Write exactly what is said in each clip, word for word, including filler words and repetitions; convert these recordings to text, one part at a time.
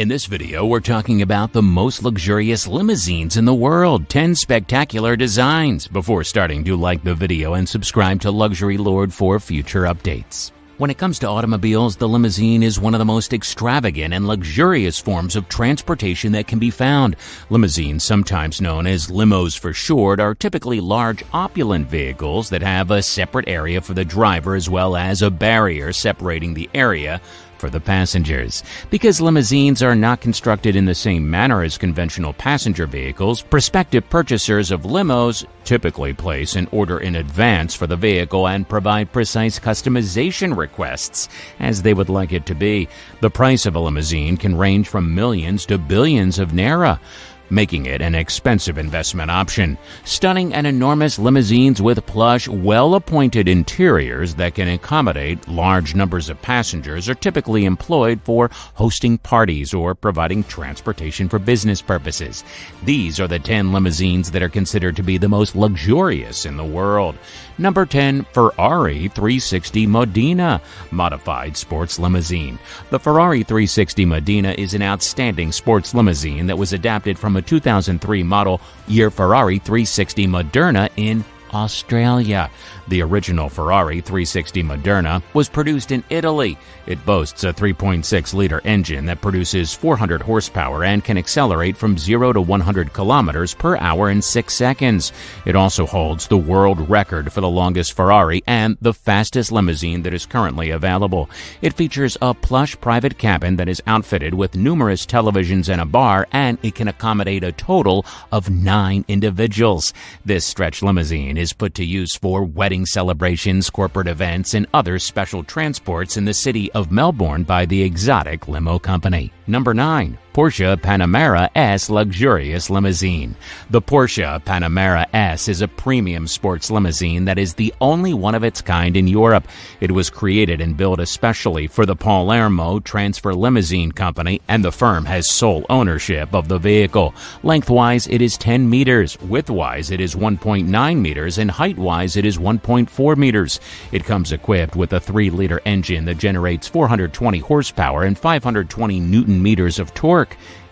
In this video, we're talking about the most luxurious limousines in the world, ten spectacular designs. Before starting, do like the video and subscribe to Luxury Lord for future updates. When it comes to automobiles, the limousine is one of the most extravagant and luxurious forms of transportation that can be found. Limousines, sometimes known as limos for short, are typically large, opulent vehicles that have a separate area for the driver as well as a barrier separating the area for the passengers. Because limousines are not constructed in the same manner as conventional passenger vehicles, prospective purchasers of limos typically place an order in advance for the vehicle and provide precise customization requests as they would like it to be. The price of a limousine can range from millions to billions of naira, making it an expensive investment option. Stunning and enormous limousines with plush, well-appointed interiors that can accommodate large numbers of passengers are typically employed for hosting parties or providing transportation for business purposes. These are the ten limousines that are considered to be the most luxurious in the world. Number ten. Ferrari three sixty Modena Modified Sports Limousine. The Ferrari three sixty Modena is an outstanding sports limousine that was adapted from a two thousand three model year Ferrari three sixty Modena in Australia. The original Ferrari three sixty Modena was produced in Italy. It boasts a three point six liter engine that produces four hundred horsepower and can accelerate from zero to one hundred kilometers per hour in six seconds. It also holds the world record for the longest Ferrari and the fastest limousine that is currently available. It features a plush private cabin that is outfitted with numerous televisions and a bar, and it can accommodate a total of nine individuals. This stretch limousine is put to use for wedding celebrations, corporate events, and other special transports in the city of Melbourne by the Exotic Limo Company. Number nine. Porsche Panamera S Luxurious Limousine. The Porsche Panamera S is a premium sports limousine that is the only one of its kind in Europe. It was created and built especially for the Palermo Transfer Limousine Company, and the firm has sole ownership of the vehicle. Lengthwise, it is ten meters, widthwise it is one point nine meters, and heightwise it is one point four meters. It comes equipped with a three liter engine that generates four hundred twenty horsepower and five hundred twenty newton-meters of torque.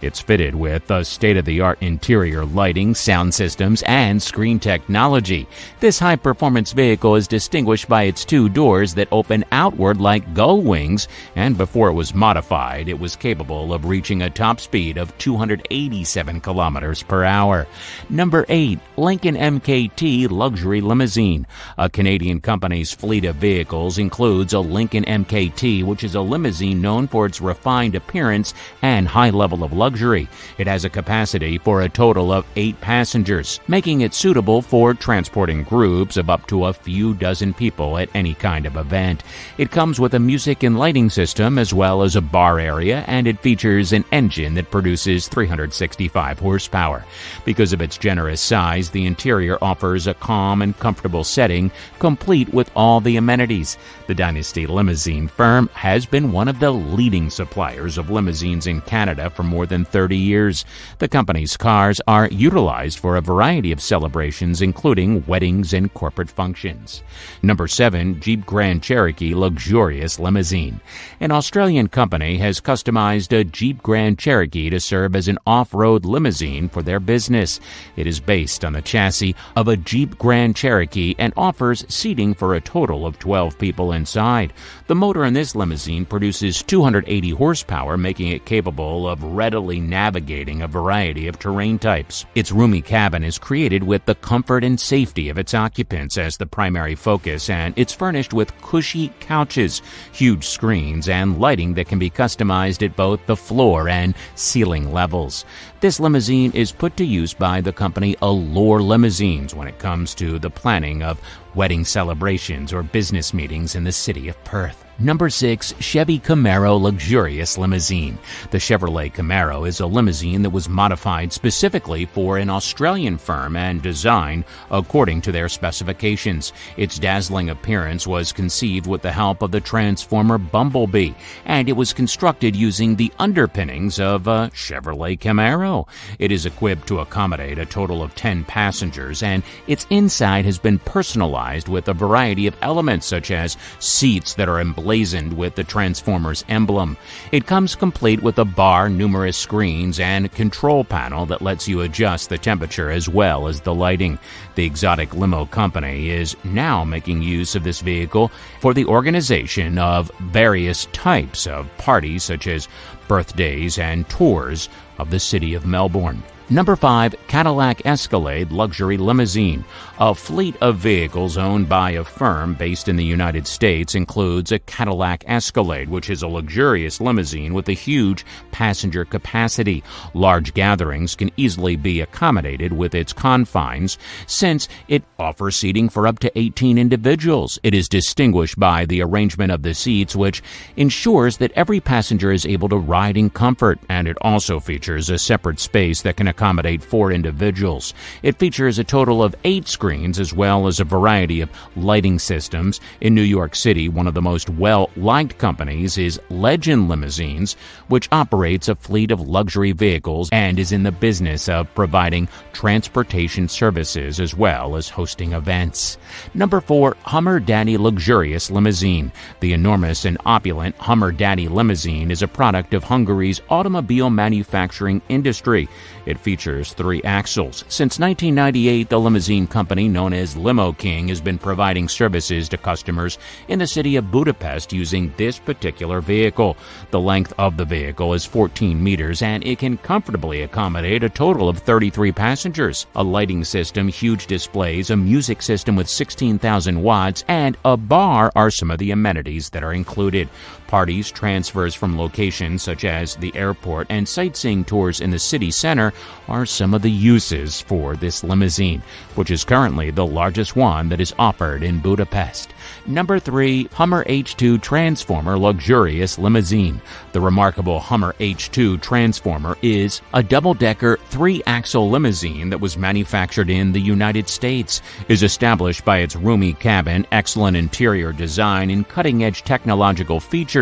It's fitted with a state-of-the-art interior lighting, sound systems, and screen technology. This high-performance vehicle is distinguished by its two doors that open outward like gull wings, and before it was modified, it was capable of reaching a top speed of two hundred eighty-seven kilometers per hour. Number eight. Lincoln M K T Luxury Limousine. A Canadian company's fleet of vehicles includes a Lincoln M K T, which is a limousine known for its refined appearance and high level of luxury. It has a capacity for a total of eight passengers, making it suitable for transporting groups of up to a few dozen people at any kind of event. It comes with a music and lighting system as well as a bar area, and it features an engine that produces three hundred sixty-five horsepower. Because of its generous size, the interior offers a calm and comfortable setting, complete with all the amenities. The Dynasty Limousine firm has been one of the leading suppliers of limousines in Canada for more than thirty years. The company's cars are utilized for a variety of celebrations, including weddings and corporate functions. Number seven. Jeep Grand Cherokee Luxurious Limousine. An Australian company has customized a Jeep Grand Cherokee to serve as an off-road limousine for their business. It is based on the chassis of a Jeep Grand Cherokee and offers seating for a total of twelve people inside. The motor in this limousine produces two hundred eighty horsepower, making it capable of readily navigating a variety of terrain types. Its roomy cabin is created with the comfort and safety of its occupants as the primary focus, and it's furnished with cushy couches, huge screens, and lighting that can be customized at both the floor and ceiling levels. This limousine is put to use by the company Allure Limousines when it comes to the planning of wedding celebrations or business meetings in the city of Perth. Number six. Chevy Camaro Luxurious Limousine. The Chevrolet Camaro is a limousine that was modified specifically for an Australian firm and designed according to their specifications. Its dazzling appearance was conceived with the help of the Transformer Bumblebee, and it was constructed using the underpinnings of a Chevrolet Camaro. Camaro. It is equipped to accommodate a total of ten passengers, and its inside has been personalized with a variety of elements such as seats that are emblazoned with the Transformers emblem. It comes complete with a bar, numerous screens, and control panel that lets you adjust the temperature as well as the lighting. The Exotic Limo Company is now making use of this vehicle for the organization of various types of parties such as birthdays and tours of the city of Melbourne. Number five, Cadillac Escalade Luxury Limousine. A fleet of vehicles owned by a firm based in the United States includes a Cadillac Escalade, which is a luxurious limousine with a huge passenger capacity. Large gatherings can easily be accommodated with its confines since it offers seating for up to eighteen individuals. It is distinguished by the arrangement of the seats, which ensures that every passenger is able to ride in comfort, and it also features a separate space that can accommodate four individuals. It features a total of eight screens as well as a variety of lighting systems. In New York City, one of the most well-liked companies is Legend Limousines, which operates a fleet of luxury vehicles and is in the business of providing transportation services as well as hosting events. Number four, Hummer Daddy Luxurious Limousine. The enormous and opulent Hummer Daddy Limousine is a product of Hungary's automobile manufacturing industry. It features three axles. Since nineteen ninety-eight, the limousine company known as Limo King has been providing services to customers in the city of Budapest using this particular vehicle. The length of the vehicle is fourteen meters, and it can comfortably accommodate a total of thirty-three passengers, a lighting system, huge displays, a music system with sixteen thousand watts, and a bar are some of the amenities that are included. Parties, transfers from locations such as the airport, and sightseeing tours in the city center are some of the uses for this limousine, which is currently the largest one that is offered in Budapest. Number three, Hummer H two Transformer Luxurious Limousine. The remarkable Hummer H two Transformer is a double-decker, three-axle limousine that was manufactured in the United States, is established by its roomy cabin, excellent interior design, and cutting-edge technological features.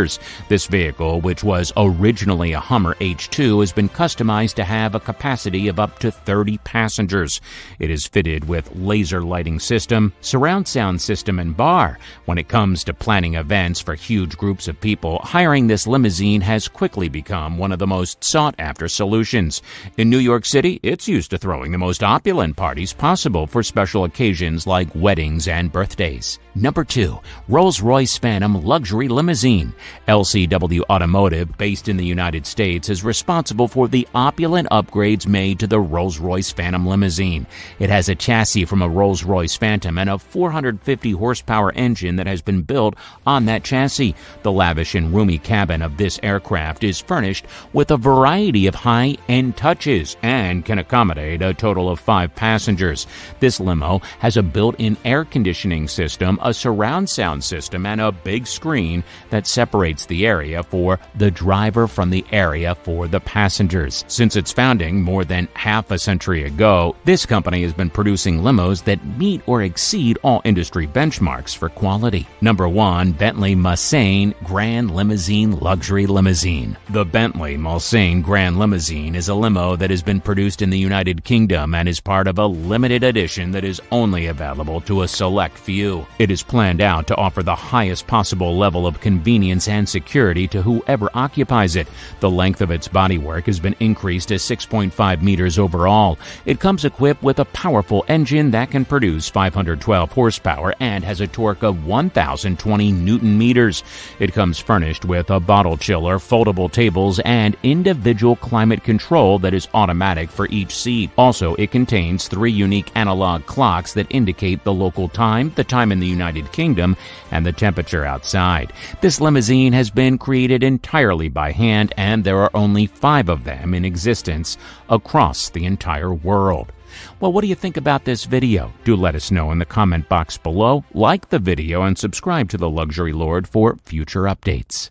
This vehicle, which was originally a Hummer H two, has been customized to have a capacity of up to thirty passengers. It is fitted with laser lighting system, surround sound system, and bar. When it comes to planning events for huge groups of people, hiring this limousine has quickly become one of the most sought-after solutions. In New York City, it's used to throwing the most opulent parties possible for special occasions like weddings and birthdays. Number two, Rolls-Royce Phantom Luxury Limousine. L C W Automotive, based in the United States, is responsible for the opulent upgrades made to the Rolls-Royce Phantom limousine. It has a chassis from a Rolls-Royce Phantom and a four hundred fifty horsepower engine that has been built on that chassis. The lavish and roomy cabin of this aircraft is furnished with a variety of high-end touches and can accommodate a total of five passengers. This limo has a built-in air conditioning system, a surround sound system, and a big screen that separates the area for the driver from the area for the passengers. Since its founding more than half a century ago, this company has been producing limos that meet or exceed all industry benchmarks for quality. Number one, Bentley Mulsanne Grand Limousine Luxury Limousine. The Bentley Mulsanne Grand Limousine is a limo that has been produced in the United Kingdom and is part of a limited edition that is only available to a select few. It is planned out to offer the highest possible level of convenience and security to whoever occupies it. The length of its bodywork has been increased to six point five meters overall. It comes equipped with a powerful engine that can produce five hundred twelve horsepower and has a torque of one thousand twenty newton meters. It comes furnished with a bottle chiller, foldable tables, and individual climate control that is automatic for each seat. Also, it contains three unique analog clocks that indicate the local time, the time in the United Kingdom, and the temperature outside. This limousine has been created entirely by hand, and there are only five of them in existence across the entire world. Well, what do you think about this video? Do let us know in the comment box below. Like the video and subscribe to the Luxury Lord for future updates.